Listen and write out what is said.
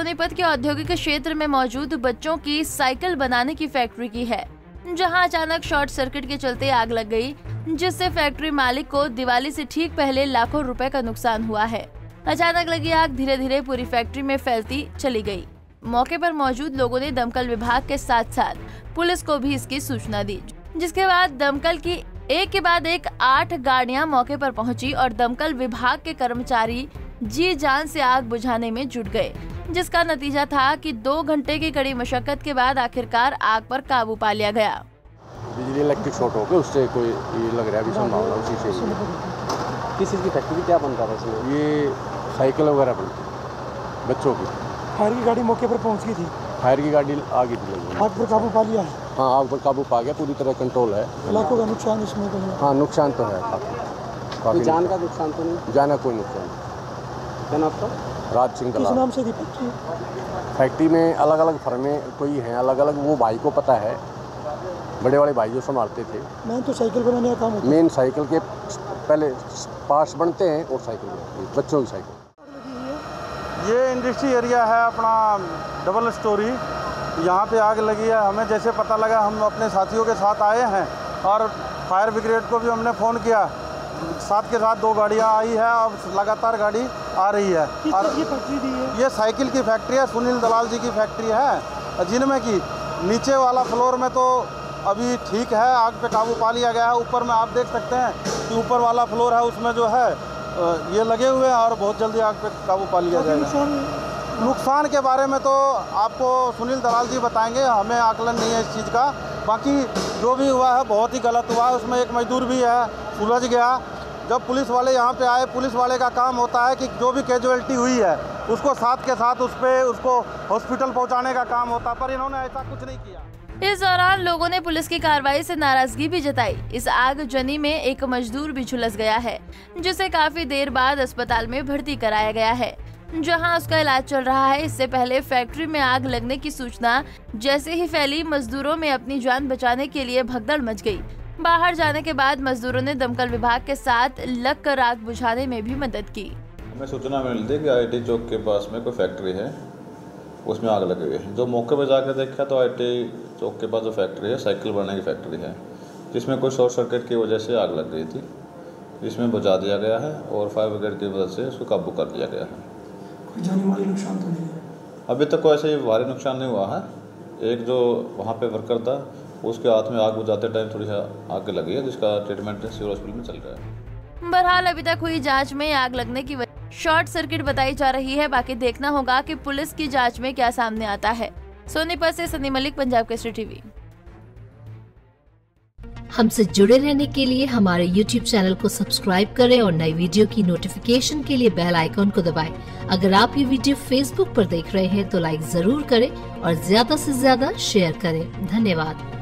सोनीपत के औद्योगिक क्षेत्र में मौजूद बच्चों की साइकिल बनाने की फैक्ट्री की है, जहां अचानक शॉर्ट सर्किट के चलते आग लग गई, जिससे फैक्ट्री मालिक को दिवाली से ठीक पहले लाखों रुपए का नुकसान हुआ है। अचानक लगी आग धीरे धीरे पूरी फैक्ट्री में फैलती चली गई। मौके पर मौजूद लोगों ने दमकल विभाग के साथ साथ पुलिस को भी इसकी सूचना दी, जिसके बाद दमकल की एक के बाद एक 8 गाड़ियां मौके पर पहुंची और दमकल विभाग के कर्मचारी जी जान से आग बुझाने में जुट गए, जिसका नतीजा था कि 2 घंटे की कड़ी मशक्कत के बाद आखिरकार आग पर काबू पा लिया गया। बिजली इलेक्ट्रिक शॉर्ट हो गया, उससे कोई ये लग रहा है उसी से। किस चीज़ की फैक्ट्री, क्या बनता था इसमें? ये साइकिल वगैरह बनती है बच्चों की। फायर की गाड़ी मौके पर पहुंच गई थी, फायर की गाड़ी आ गई थी, आग पर काबू पा लिया। हाँ, आग पर काबू पा गया, पूरी तरह कंट्रोल है। लाखों का नुकसान इसमें? हाँ, नुकसान तो है काफ़ी। जान का नुकसान तो नहीं? जान का कोई नुकसान नहीं। आपका राज सिंह दलाल। किस नाम से फैक्ट्री में अलग अलग फर्मे कोई हैं अलग अलग, वो भाई को पता है, बड़े वाले भाई जो संभालते थे। मैं तो साइकिल बनाने का काम होता है। मेन साइकिल के पहले पार्ट्स बनते हैं और साइकिल, बच्चों की साइकिल। ये इंडस्ट्री एरिया है अपना, डबल स्टोरी। यहाँ पे आग लगी है, हमें जैसे पता लगा हम अपने साथियों के साथ आए हैं और फायर ब्रिगेड को भी हमने फ़ोन किया। साथ के साथ 2 गाड़ियाँ आई है और लगातार गाड़ी आ रही है। और ये साइकिल की फैक्ट्री है, सुनील दलाल जी की फैक्ट्री है, जिनमें की नीचे वाला फ्लोर में तो अभी ठीक है, आग पे काबू पा लिया गया है। ऊपर में आप देख सकते हैं कि ऊपर वाला फ्लोर है, उसमें जो है ये लगे हुए हैं और बहुत जल्दी आग पे काबू पा लिया जाएगा। नुकसान के बारे में तो आपको सुनील दलाल जी बताएंगे, हमें आकलन नहीं है इस चीज़ का। बाकी जो भी हुआ है बहुत ही गलत हुआ है। उसमें एक मजदूर भी है, उलझ गया। जब पुलिस वाले यहाँ पे आए, पुलिस वाले का काम होता है कि जो भी कैजुअलिटी हुई है उसको साथ के साथ उस पे उसको हॉस्पिटल पहुँचाने का काम होता है, पर इन्होंने ऐसा कुछ नहीं किया। इस दौरान लोगों ने पुलिस की कार्रवाई से नाराजगी भी जताई। इस आगजनी में एक मजदूर भी झुलस गया है, जिसे काफी देर बाद अस्पताल में भर्ती कराया गया है, जहाँ उसका इलाज चल रहा है। इससे पहले फैक्ट्री में आग लगने की सूचना जैसे ही फैली, मजदूरों में अपनी जान बचाने के लिए भगदड़ मच गयी। बाहर जाने के बाद मजदूरों ने दमकल विभाग के साथ लगकर आग बुझाने में भी मदद की। हमें सूचना मिलती कि आईटी चौक के पास में कोई फैक्ट्री है, उसमें आग लगी हुई है। जो मौके पर जाकर देखा तो आईटी चौक के पास जो फैक्ट्री है, साइकिल बनाने की फैक्ट्री है, जिसमें कोई शॉर्ट सर्किट की वजह से आग लग गई थी, जिसमें बुझा दिया गया है और फायर ब्रिगेड की मदद से उसको काबू कर दिया गया है। जानी माली नुकसान तो नहीं है? अभी तक कोई ऐसे भारी नुकसान नहीं हुआ है। एक जो वहाँ पर वर्कर था, उसके हाथ में आग बुझाते टाइम थोड़ी आग लगी है, जिसका ट्रीटमेंट सिविल हॉस्पिटल में चल रहा है। बहरहाल अभी तक हुई जांच में आग लगने की शॉर्ट सर्किट बताई जा रही है। बाकी देखना होगा कि पुलिस की जांच में क्या सामने आता है। सोनीपत से सनी मलिक, पंजाब केसरी टीवी। हमसे जुड़े रहने के लिए हमारे YouTube चैनल को सब्सक्राइब करें और नई वीडियो की नोटिफिकेशन के लिए बेल आइकॉन को दबाएं। अगर आप ये वीडियो Facebook पर देख रहे हैं तो लाइक जरूर करें और ज्यादा से ज्यादा शेयर करें। धन्यवाद।